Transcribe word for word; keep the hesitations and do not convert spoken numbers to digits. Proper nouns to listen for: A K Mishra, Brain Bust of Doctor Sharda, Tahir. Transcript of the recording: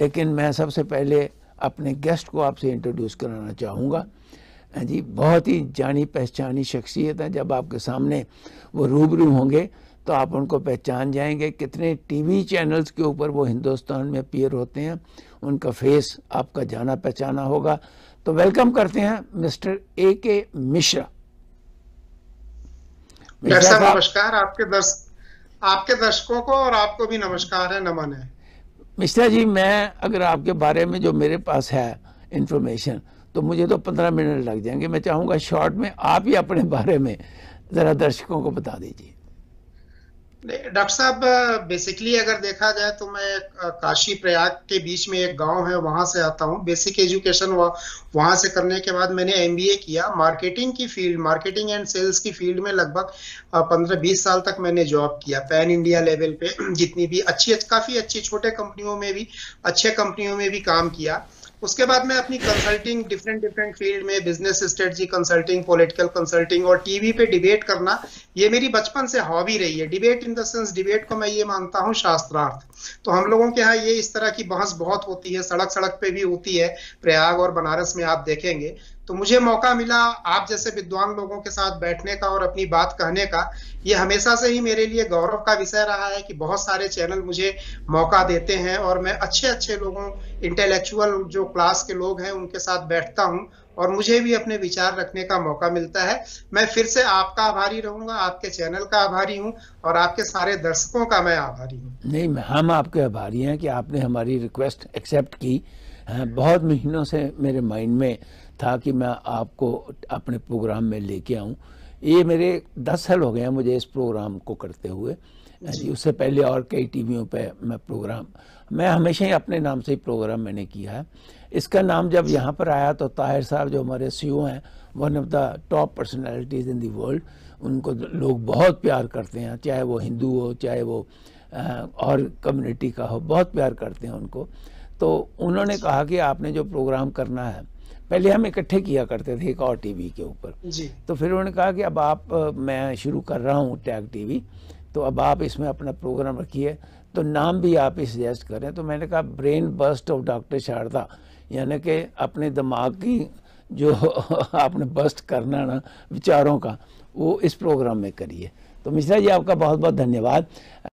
लेकिन मैं सबसे पहले अपने गेस्ट को आपसे इंट्रोड्यूस कराना चाहूँगा। जी, बहुत ही जानी पहचानी शख्सियत है। जब आपके सामने वो रूबरू होंगे तो आप उनको पहचान जाएंगे। कितने टीवी चैनल्स के ऊपर वो हिंदुस्तान में अपीयर होते हैं, उनका फेस आपका जाना पहचाना होगा। तो वेलकम करते हैं मिस्टर ए के मिश्रा। नमस्कार, आपके दर्श आपके दर्शकों को और आपको भी नमस्कार है, नमन है। मिश्रा जी, मैं अगर आपके बारे में जो मेरे पास है इंफॉर्मेशन, तो मुझे तो पंद्रह मिनट लग जाएंगे। मैं चाहूँगा शॉर्ट में आप ही अपने बारे में ज़रा दर्शकों को बता दीजिए। डॉक्टर साहब, बेसिकली अगर देखा जाए तो मैं काशी प्रयाग के बीच में एक गांव है, वहाँ से आता हूँ। बेसिक एजुकेशन वहाँ से करने के बाद मैंने एमबीए किया। मार्केटिंग की फील्ड, मार्केटिंग एंड सेल्स की फील्ड में लगभग पंद्रह बीस साल तक मैंने जॉब किया। पैन इंडिया लेवल पे जितनी भी अच्छी काफ़ी अच्छी छोटे कंपनियों में भी, अच्छे कंपनियों में भी काम किया। उसके बाद मैं अपनी कंसल्टिंग डिफरेंट डिफरेंट फील्ड में, business strategy consulting, political consulting और टीवी पे डिबेट करना, ये मेरी बचपन से हॉबी रही है। Debate in the sense, debate को मैं ये मानता हूँ शास्त्रार्थ। तो हम लोगों के यहाँ ये इस तरह की बहस बहुत होती है, सड़क सड़क पे भी होती है, प्रयाग और बनारस में आप देखेंगे। तो मुझे मौका मिला आप जैसे विद्वान लोगों के साथ बैठने का और अपनी बात कहने का। ये हमेशा से ही मेरे लिए गौरव का विषय रहा है कि बहुत सारे चैनल मुझे मौका देते हैं और मैं अच्छे अच्छे लोगों, इंटेलेक्चुअल जो क्लास के लोग हैं, उनके साथ बैठता हूँ और मुझे भी अपने विचार रखने का मौका मिलता है। मैं फिर से आपका आभारी रहूँगा, आपके चैनल का आभारी हूँ और आपके सारे दर्शकों का मैं आभारी हूँ। नहीं, हम आपके आभारी हैं कि आपने हमारी रिक्वेस्ट एक्सेप्ट की। बहुत महीनों से मेरे माइंड में था कि मैं आपको अपने प्रोग्राम में लेके आऊं। ये मेरे दस साल हो गए हैं मुझे इस प्रोग्राम को करते हुए जी। उससे पहले और कई टीवियों पे मैं प्रोग्राम, मैं हमेशा ही अपने नाम से ही प्रोग्राम मैंने किया है। इसका नाम जब यहाँ पर आया तो ताहिर साहब जो हमारे सीईओ हैं, one of the top personalities in the world, उनको लोग बहुत प्यार करते हैं, चाहे वो हिंदू हो चाहे वो और कम्युनिटी का हो, बहुत प्यार करते हैं उनको। तो उन्होंने कहा कि आपने जो प्रोग्राम करना है, पहले हम इकट्ठे किया करते थे एक और टीवी के ऊपर जी, तो फिर उन्होंने कहा कि अब आप, मैं शुरू कर रहा हूँ टैग टीवी, तो अब आप इसमें अपना प्रोग्राम रखिए, तो नाम भी आप ही सजेस्ट करें। तो मैंने कहा brain bust of doctor Sharda, यानी कि अपने दिमाग की जो आपने बस्ट करना ना विचारों का, वो इस प्रोग्राम में करिए। तो मिश्रा जी, आपका बहुत बहुत धन्यवाद।